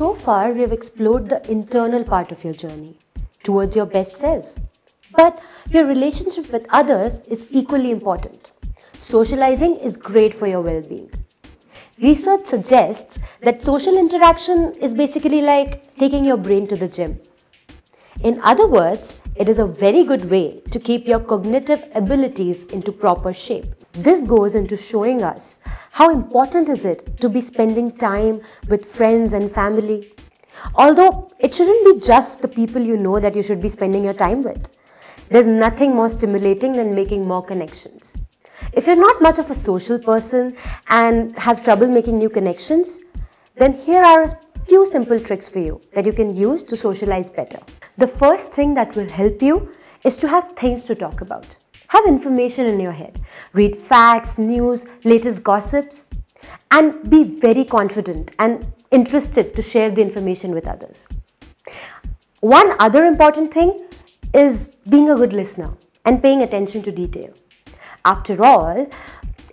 So far, we have explored the internal part of your journey towards your best self. But your relationship with others is equally important. Socializing is great for your well-being. Research suggests that social interaction is basically like taking your brain to the gym. In other words, it is a very good way to keep your cognitive abilities into proper shape. This goes into showing us how important is it to be spending time with friends and family. Although it shouldn't be just the people you know that you should be spending your time with. There's nothing more stimulating than making more connections. If you're not much of a social person and have trouble making new connections, then here are a few simple tricks for you that you can use to socialize better. The first thing that will help you is to have things to talk about. Have information in your head. Read facts, news, latest gossips, and be very confident and interested to share the information with others. One other important thing is being a good listener and paying attention to detail. After all,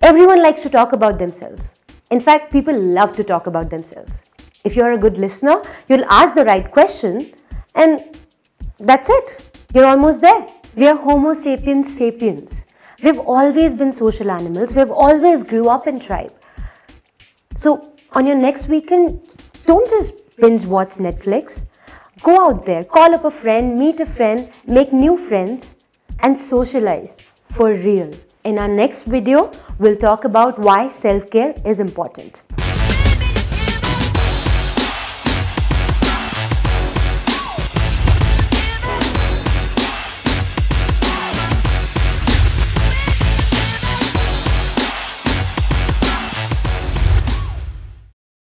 everyone likes to talk about themselves. In fact, people love to talk about themselves. If you're a good listener, you'll ask the right question and that's it. You're almost there. We are Homo sapiens sapiens. We've always been social animals. We've always grew up in tribe. So on your next weekend, don't just binge watch Netflix. Go out there, call up a friend, meet a friend, make new friends and socialize for real. In our next video, we'll talk about why self-care is important.